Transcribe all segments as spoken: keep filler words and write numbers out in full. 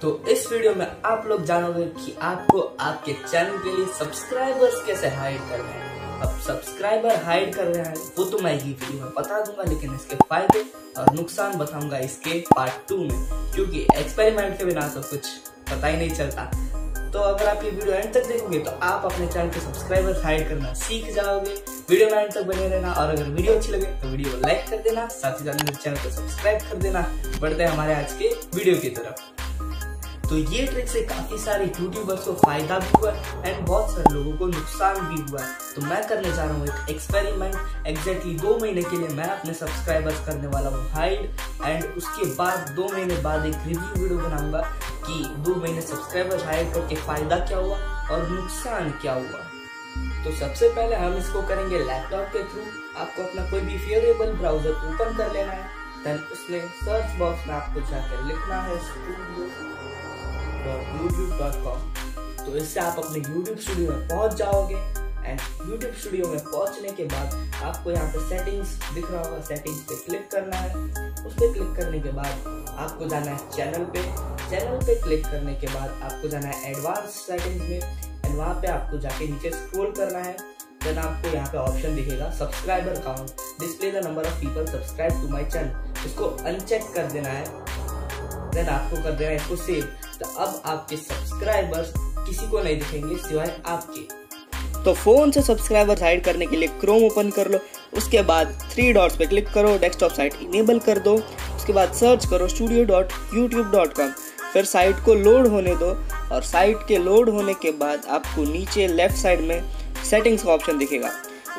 तो इस वीडियो में आप लोग जानोगे कि आपको आपके चैनल के लिए सब्सक्राइबर्स कैसे हाइड करना है। अब सब्सक्राइबर हाइड कर रहे हैं वो तो मैं ही वीडियो में बता दूंगा, लेकिन इसके फायदे और नुकसान बताऊंगा इसके पार्ट टू में, क्योंकि एक्सपेरिमेंट के बिना तो कुछ पता ही नहीं चलता। तो अगर आप ये वीडियो एंड तक देखोगे तो आप अपने चैनल के सब्सक्राइबर हाइड करना सीख जाओगे। वीडियो में एंड तक बने रहना, और अगर वीडियो अच्छी लगे तो वीडियो को लाइक कर देना, साथ ही साथ मेरे चैनल को सब्सक्राइब कर देना। बढ़ते हैं हमारे आज के वीडियो की तरफ। तो ये ट्रिक से काफी सारे यूट्यूबर्स को फायदा भी हुआ एंड बहुत सारे लोगों को नुकसान भी हुआ। तो मैं करने जा रहा हूँ एक एक्सपेरिमेंट। एग्जैक्टली दो महीने के लिए मैं अपने सब्सक्राइबर्स करने वाला हूँ हाइड, एंड उसके बाद दो महीने बाद एक रिव्यू वीडियो बनाऊंगा कि दो महीने सब्सक्राइबर हाइड करके फायदा क्या हुआ और नुकसान क्या हुआ। तो सबसे पहले हम इसको करेंगे लैपटॉप के थ्रू। आपको अपना कोई भी फेवरेबल ब्राउजर ओपन कर लेना है, देन उसमें सर्च बॉक्स में आपको जाकर लिखना है studio dot YouTube dot com. तो इससे आप अपने YouTube स्टूडियो में पहुंच जाओगे, एंड YouTube स्टूडियो में पहुंचने के बाद आपको यहाँ पे सेटिंग्स दिख रहा होगा, सेटिंग्स पे क्लिक करना है। उस पर क्लिक करने के बाद आपको जाना है चैनल पे। चैनल पे क्लिक करने के बाद आपको जाना है एडवांस सेटिंग्स में, एंड वहाँ पे आपको जाके नीचे स्क्रॉल करना है। देन आपको यहाँ पे ऑप्शन दिखेगा subscriber count, display the number of people subscribe to my channel. इसको अनचेक कर देना है, देन आपको कर देना है इसको सेव। तो अब आपके सब्सक्राइबर्स किसी को नहीं दिखेंगे सिवाय आपके। तो फोन से सब्सक्राइबर्स हाइड करने के लिए क्रोम ओपन कर लो, उसके बाद थ्री डॉट्स पे क्लिक करो, डेस्कटॉप साइट इनेबल कर दो, उसके बाद सर्च करो studio dot YouTube dot com. फिर साइट को लोड होने दो, और साइट के लोड होने के बाद आपको नीचे लेफ्ट साइड में सेटिंग्स का ऑप्शन दिखेगा,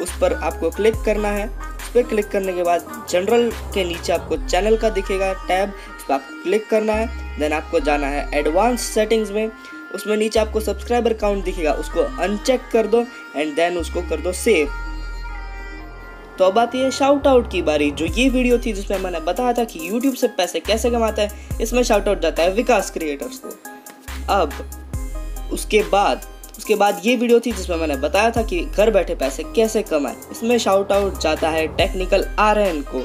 उस पर आपको क्लिक करना है। उस पर क्लिक करने के बाद जनरल के नीचे आपको चैनल का दिखेगा टैब, उस पर आपको क्लिक करना है। देन आपको जाना है एडवांस सेटिंग्स में, उसमें नीचे आपको सब्सक्राइबर काउंट दिखेगा, उसको अनचेक कर दो एंड देन उसको कर दो सेव। तो अब आती है शाउट आउट की बारी। जो ये वीडियो थी जिसमें मैंने बताया था कि YouTube से पैसे कैसे कमाते हैं, इसमें शाउट आउट जाता है विकास क्रिएटर्स को। अब उसके बाद उसके बाद ये वीडियो थी जिसमें मैंने बताया था कि घर बैठे पैसे कैसे कमाएं, इसमें शाउट आउट जाता है टेक्निकल आर्यन को।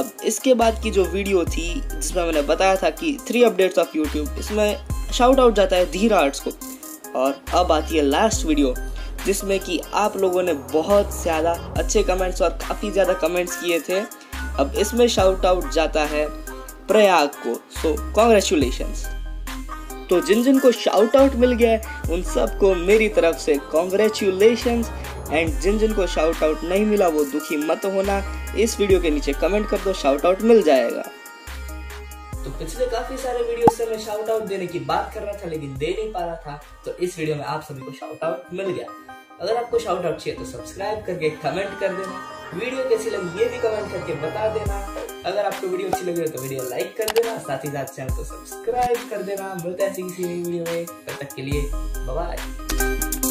अब इसके बाद की जो वीडियो थी जिसमें मैंने बताया था कि थ्री अपडेट्स ऑफ यूट्यूब, इसमें शाउट आउट जाता है धीरा आर्ट्स को। और अब आती है लास्ट वीडियो जिसमें कि आप लोगों ने बहुत ज़्यादा अच्छे कमेंट्स और काफ़ी ज़्यादा कमेंट्स किए थे। अब इसमें शाउट आउट जाता है प्रयाग को। So congratulations. तो जिन जिन को शाउट आउट मिल गया है उन सबको मेरी तरफ से कॉन्ग्रेचुलेशंस, एंड जिन जिन को शाउट आउट नहीं मिला वो दुखी मत होना। इस वीडियो के नीचे कमेंट कर दो, शाउट आउट मिल जाएगा। तो पिछले काफी सारे वीडियो से मैं शाउट आउट देने की बात कर रहा था लेकिन दे नहीं पा रहा था, तो इस वीडियो में आप सभी को शाउट आउट मिल गया। अगर आपको शाउट आउट चाहिए तो सब्सक्राइब करके कमेंट कर देना, वीडियो कैसी लगी ये भी कमेंट करके बता देना। अगर आपको वीडियो अच्छी लगी तो वीडियो लाइक कर देना, साथ ही साथ चैनल को सब्सक्राइब कर देना। मिलते हैं किसी नई वीडियो में, तब तक के लिए बाय।